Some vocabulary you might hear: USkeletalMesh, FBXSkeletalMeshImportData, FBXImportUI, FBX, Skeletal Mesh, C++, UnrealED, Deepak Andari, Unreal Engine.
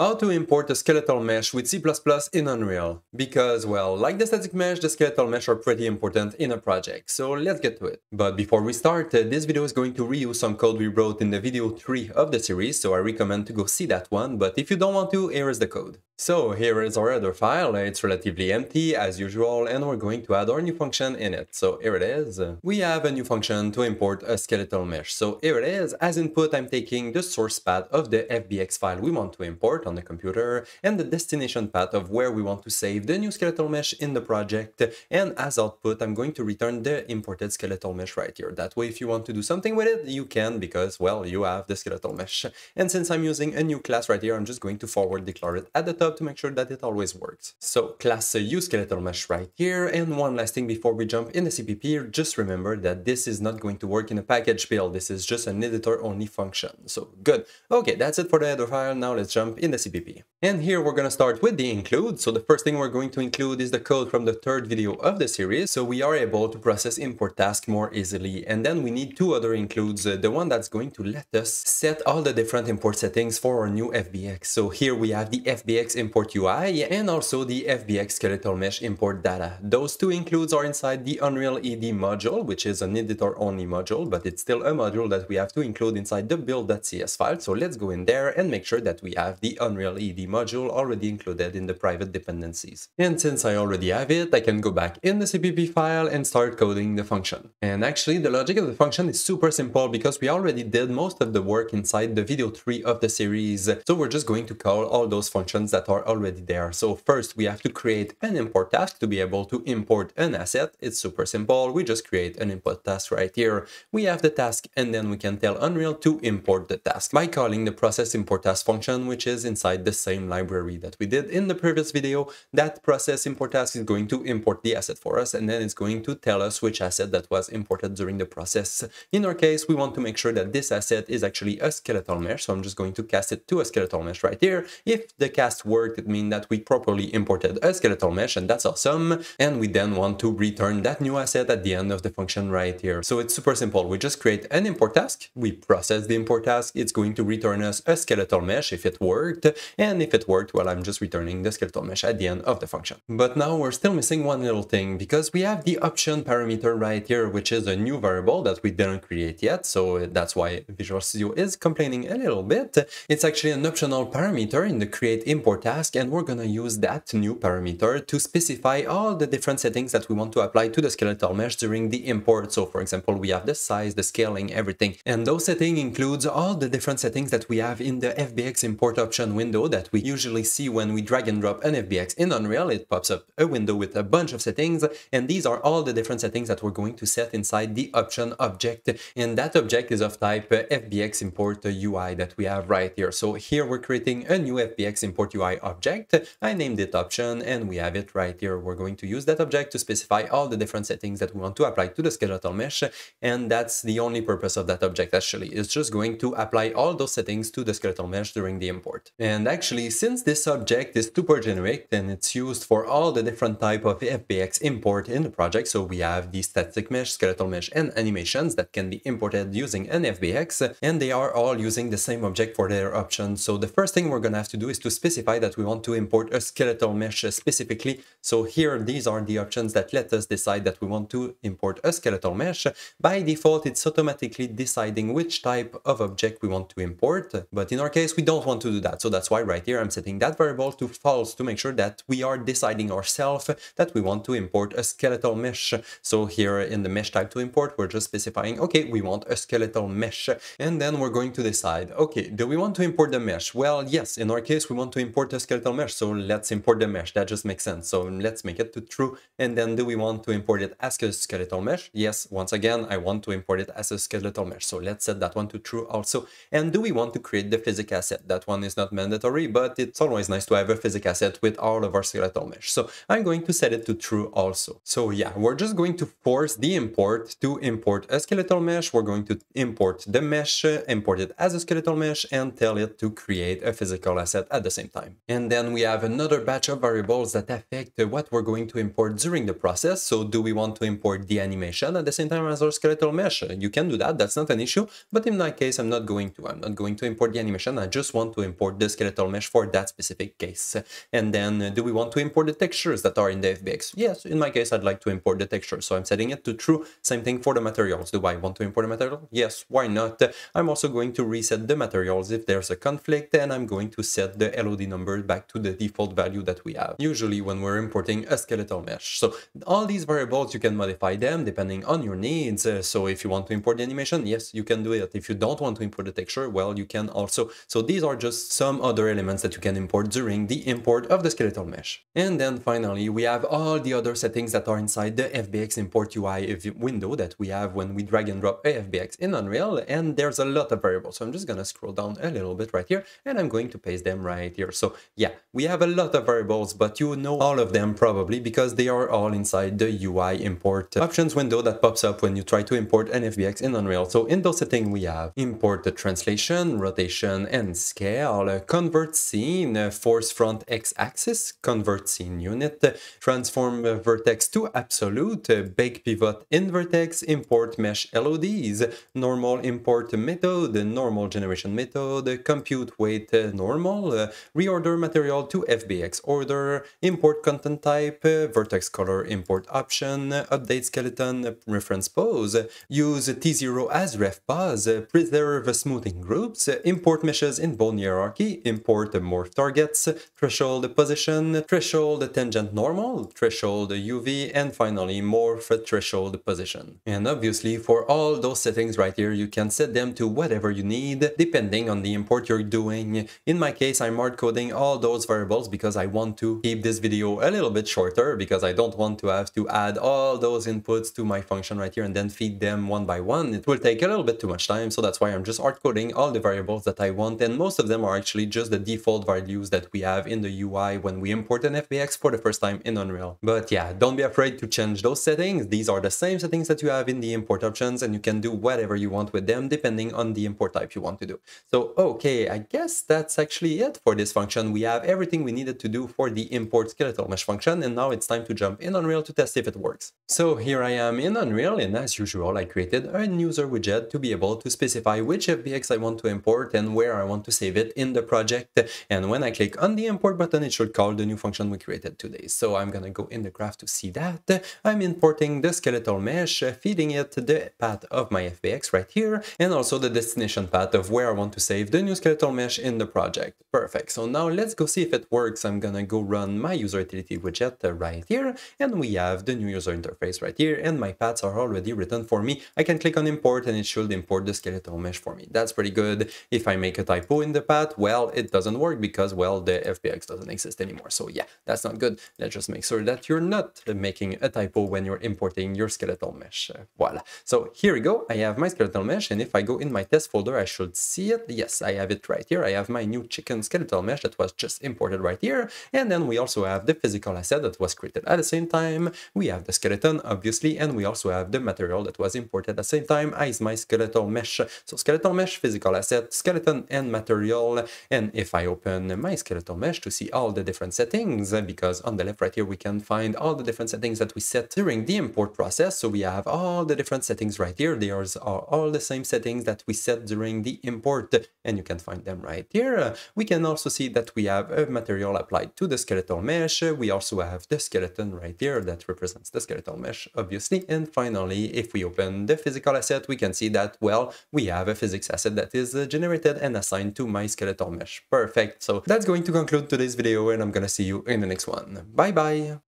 How to import a skeletal mesh with C++ in Unreal? Because, well, like the static mesh, the skeletal mesh are pretty important in a project, so let's get to it. But before we start, this video is going to reuse some code we wrote in the video 3 of the series, so I recommend to go see that one, but if you don't want to, here is the code. So here is our other file, it's relatively empty as usual, and we're going to add our new function in it, so here it is. We have a new function to import a skeletal mesh, so here it is. As input, I'm taking the source path of the FBX file we want to import on the computer and the destination path of where we want to save the new skeletal mesh in the project, and as output I'm going to return the imported skeletal mesh right here. That way if you want to do something with it you can, because well, you have the skeletal mesh. And since I'm using a new class right here, I'm just going to forward declare it at the top to make sure that it always works. So class USkeletalMesh right here. And one last thing before we jump in the CPP, just remember that this is not going to work in a package build, this is just an editor only function. So good. Okay, that's it for the header file. Now let's jump in the CPP. And here we're going to start with the include. So the first thing we're going to include is the code from the 3rd video of the series, so we are able to process import tasks more easily. And then we need 2 other includes, the one that's going to let us set all the different import settings for our new FBX. So here we have the FBXImportUI and also the FBXSkeletalMeshImportData. Those 2 includes are inside the UnrealED module, which is an editor only module, but it's still a module that we have to include inside the build.cs file. So let's go in there and make sure that we have the UnrealED module already included in the private dependencies. And since I already have it, I can go back in the CPP file and start coding the function. And actually the logic of the function is super simple because we already did most of the work inside the video 3 of the series. So we're just going to call all those functions that are already there. So first we have to create an import task to be able to import an asset. It's super simple. We just create an import task right here. We have the task and then we can tell Unreal to import the task by calling the process import task function, which is inside the same library that we did in the previous video. That process import task is going to import the asset for us and then it's going to tell us which asset that was imported during the process. In our case, we want to make sure that this asset is actually a skeletal mesh, so I'm just going to cast it to a skeletal mesh right here. If the cast worked, it means that we properly imported a skeletal mesh and that's awesome. And we then want to return that new asset at the end of the function right here. So it's super simple. We just create an import task, we process the import task, it's going to return us a skeletal mesh if it works. And if it worked, well, I'm just returning the skeletal mesh at the end of the function. But now we're still missing one little thing because we have the option parameter right here, which is a new variable that we didn't create yet. So that's why Visual Studio is complaining a little bit. It's actually an optional parameter in the create import task, and we're going to use that new parameter to specify all the different settings that we want to apply to the skeletal mesh during the import. So for example, we have the size, the scaling, everything. And those settings includes all the different settings that we have in the FBX import option window that we usually see when we drag and drop an FBX in Unreal. It pops up a window with a bunch of settings, and these are all the different settings that we're going to set inside the option object, and that object is of type FBX import UI that we have right here. So here we're creating a new FBX import UI object. I named it option and we have it right here. We're going to use that object to specify all the different settings that we want to apply to the skeletal mesh, and that's the only purpose of that object actually. It's just going to apply all those settings to the skeletal mesh during the import. And actually, since this object is super generic, then it's used for all the different type of FBX import in the project. So we have the static mesh, skeletal mesh, and animations that can be imported using an FBX, and they are all using the same object for their options. So the first thing we're going to have to do is to specify that we want to import a skeletal mesh specifically. So here, these are the options that let us decide that we want to import a skeletal mesh. By default, it's automatically deciding which type of object we want to import. But in our case, we don't want to do that. So that's why right here I'm setting that variable to false to make sure that we are deciding ourselves that we want to import a skeletal mesh. So here in the mesh type to import, we're just specifying, okay, we want a skeletal mesh. And then we're going to decide, okay, do we want to import the mesh? Well, yes, in our case, we want to import a skeletal mesh. So let's import the mesh. That just makes sense. So let's make it to true. And then do we want to import it as a skeletal mesh? Yes, once again, I want to import it as a skeletal mesh. So let's set that one to true also. And do we want to create the physics asset? That one is not mandatory, but it's always nice to have a physics asset with all of our skeletal mesh. So I'm going to set it to true also. So yeah, we're just going to force the import to import a skeletal mesh. We're going to import the mesh, import it as a skeletal mesh, and tell it to create a physical asset at the same time. time. And then we have another batch of variables that affect what we're going to import during the process. So do we want to import the animation at the same time as our skeletal mesh? You can do that, that's not an issue, but in my case, I'm not going to. I'm not going to import the animation, I just want to import the skeletal mesh for that specific case. And then do we want to import the textures that are in the FBX? Yes, in my case, I'd like to import the texture, so I'm setting it to true. Same thing for the materials. Do I want to import a material? Yes, why not? I'm also going to reset the materials if there's a conflict, and I'm going to set the LOD number back to the default value that we have, usually when we're importing a skeletal mesh. So all these variables, you can modify them depending on your needs. So if you want to import the animation, yes, you can do it. If you don't want to import the texture, well, you can also. So these are just some other elements that you can import during the import of the skeletal mesh. And then finally, we have all the other settings that are inside the FBX import UI window that we have when we drag and drop a FBX in Unreal, and there's a lot of variables. So I'm just gonna scroll down a little bit right here, and I'm going to paste them right here. So yeah, we have a lot of variables, but you know all of them probably because they are all inside the UI import options window that pops up when you try to import an FBX in Unreal. So in those settings, we have import the translation, rotation, and scale, convert scene, force front x-axis, convert scene unit, transform vertex to absolute, bake pivot in vertex, import mesh LODs, normal import method, normal generation method, compute weight normal, reorder material to FBX order, import content type, vertex color import option, update skeleton reference pose, use T0 as ref pause, preserve smoothing groups, import meshes in bone hierarchy, import morph targets, threshold position, threshold tangent normal, threshold UV, and finally morph threshold position. And obviously for all those settings right here, you can set them to whatever you need depending on the import you're doing. In my case, I'm hard coding all those variables because I want to keep this video a little bit shorter because I don't want to have to add all those inputs to my function right here and then feed them one by one. It will take a little bit too much time, so that's why I'm just hard coding all the variables that I want, and most of them are actually just the default values that we have in the UI when we import an FBX for the first time in Unreal. But yeah, don't be afraid to change those settings. These are the same settings that you have in the import options, and you can do whatever you want with them depending on the import type you want to do. So okay, I guess that's actually it for this function. We have everything we needed to do for the import skeletal mesh function, and now it's time to jump in Unreal to test if it works. So here I am in Unreal, and as usual I created a user widget to be able to specify which FBX I want to import and where I want to save it in the project. And when I click on the import button, it should call the new function we created today. So I'm gonna go in the graph to see that. I'm importing the skeletal mesh, feeding it the path of my FBX right here, and also the destination path of where I want to save the new skeletal mesh in the project. Perfect, so now let's go see if it works. I'm gonna go run my user utility widget right here, and we have the new user interface right here, and my paths are already written for me. I can click on import and it should import the skeletal mesh for me. That's pretty good. If I make a typo in the path, well, it doesn't work because, well, the FBX doesn't exist anymore. So yeah, that's not good. Let's just make sure that you're not making a typo when you're importing your skeletal mesh. Voila. So here we go. I have my skeletal mesh, and if I go in my test folder, I should see it. Yes, I have it right here. I have my new chicken skeletal mesh that was just imported right here. And then we also have the physical asset that was created at the same time. We have the skeleton, obviously, and we also have the material that was imported at the same time as my skeletal mesh. So skeletal mesh, physical asset, skeleton, and material. And if I open my skeletal mesh to see all the different settings, because on the left right here, we can find all the different settings that we set during the import process. So we have all the different settings right here. They are all the same settings that we set during the import, and you can find them right here. We can also see that we have a material applied to the skeletal mesh. We also have the skeleton right here that represents the skeletal mesh, obviously. And finally, if we open the physical asset, we can see that, well, we have a physics asset that is generated and assigned to my skeletal mesh. Perfect. So that's going to conclude today's video, and I'm gonna see you in the next one. Bye bye.